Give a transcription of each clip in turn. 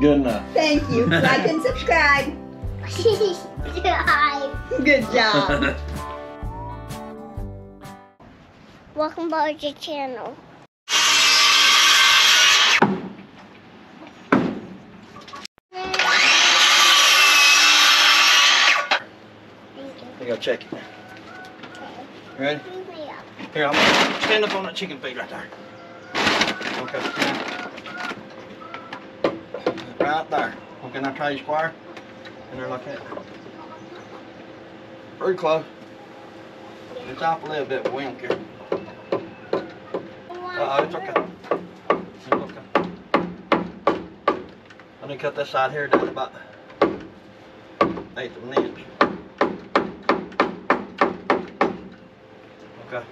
Good enough. Thank you. Like and subscribe. Good job. Welcome back to the channel. Here you go, check it. Ready? Here, I'm gonna stand up on that chicken feed right there. Okay. Right there. Okay, now try your square. And they're like that. Pretty close. It's off a little bit, but we don't care. Uh-oh, it's okay. It's okay. I'm gonna cut this side here down about 1/8 of an inch. Okay.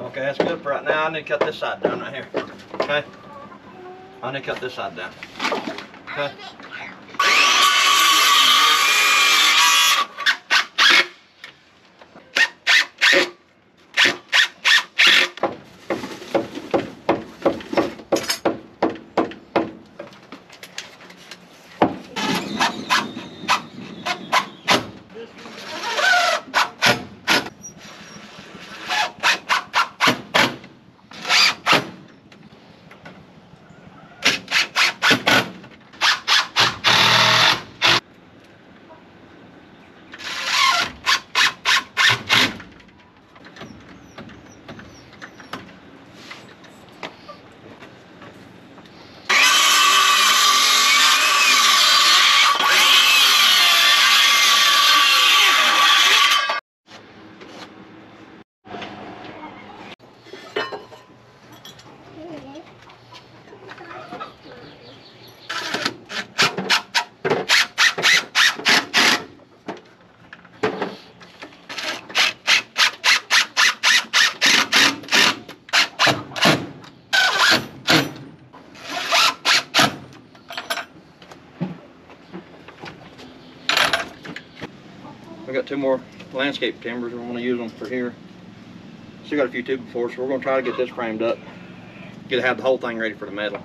Okay, that's good for right now. I need to cut this side down right here. Okay? I need to cut this side down. Okay? I got two more landscape timbers. We're going to use them for here. Still got a few tubing for, so we're going to try to get this framed up. Get to have the whole thing ready for the metal.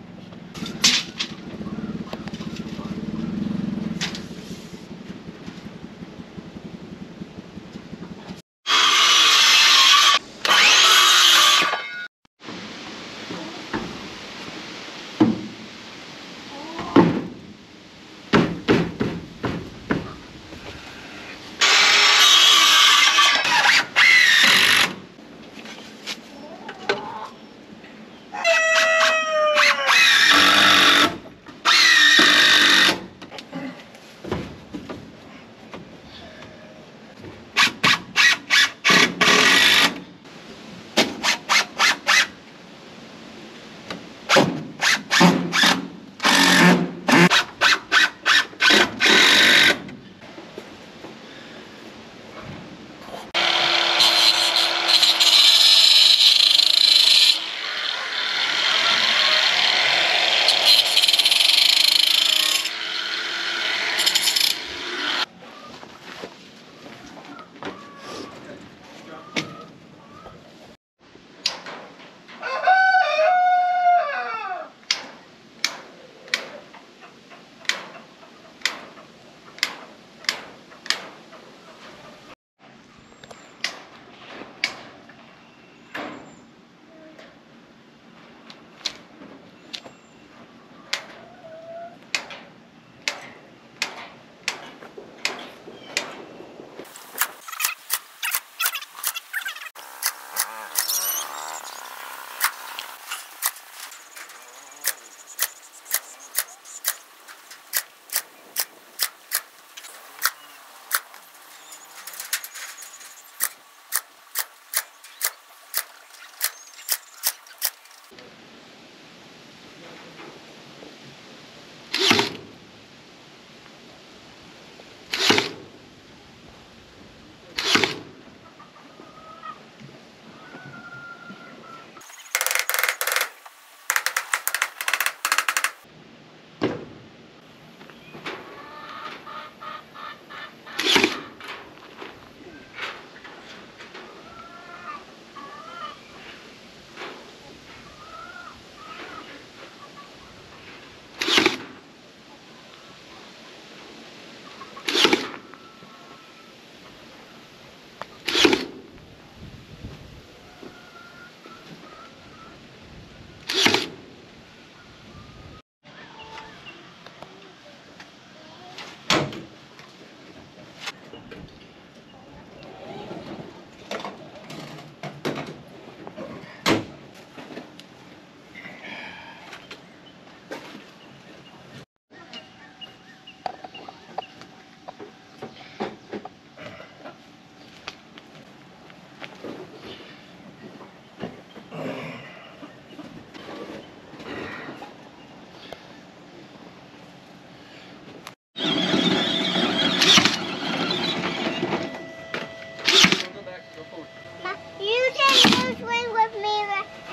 friend who's win with me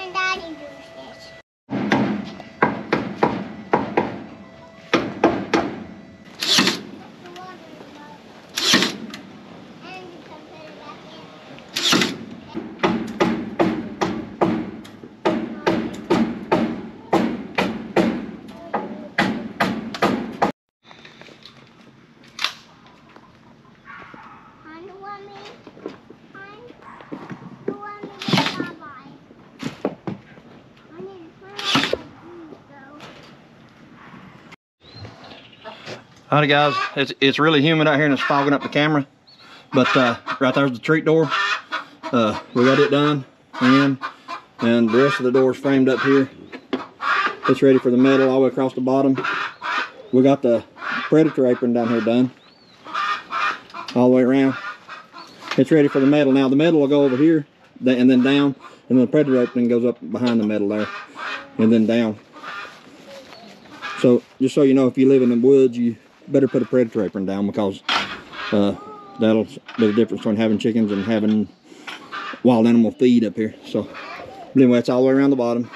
and Daddy does this. Alright guys, it's really humid out here and it's fogging up the camera, but right there's the treat door. We got it done and the rest of the door's framed up here. It's ready for the metal all the way across the bottom. We got the predator apron down here done all the way around. It's ready for the metal. Now the metal will go over here and then down, and then the predator apron goes up behind the metal there and then down. So just so you know, if you live in the woods, you better put a predator apron down, because that'll be the difference between having chickens and having wild animal feed up here. So but anyway, it's all the way around the bottom,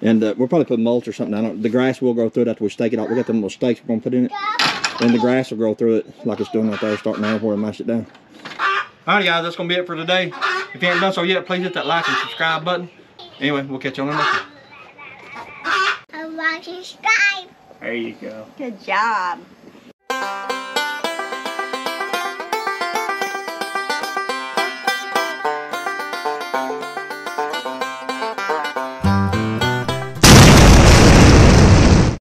and we'll probably put mulch or something down. The grass will grow through it after we stake it out. We got them little stakes we're gonna put in it, and the grass will grow through it like it's doing right there, starting out where I mash it down. All right guys, that's gonna be it for today. If you haven't done so yet, please hit that like and subscribe button. Anyway, we'll catch you on the next one. Like, subscribe. There you go. Good job.